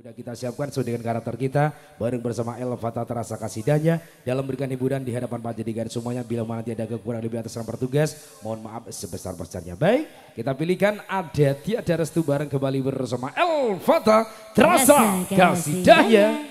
Sudah kita siapkan sesuai dengan karakter kita, bareng bersama El Fatah Terasa kasidahnya dalam memberikan hiburan di hadapan panjenengan semuanya. Bila mana tiada kekurangan lebih atas nomor tugas, mohon maaf sebesar-besarnya. Baik, kita pilihkan ada tiada restu bareng kembali bersama El Fatah Terasa kasidahnya.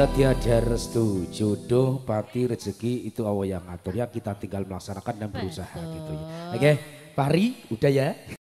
ada tiada restu, jodoh, pati, rezeki itu Allah yang atur ya, kita tinggal melaksanakan dan berusaha gitu ya. Oke, Fahri udah ya.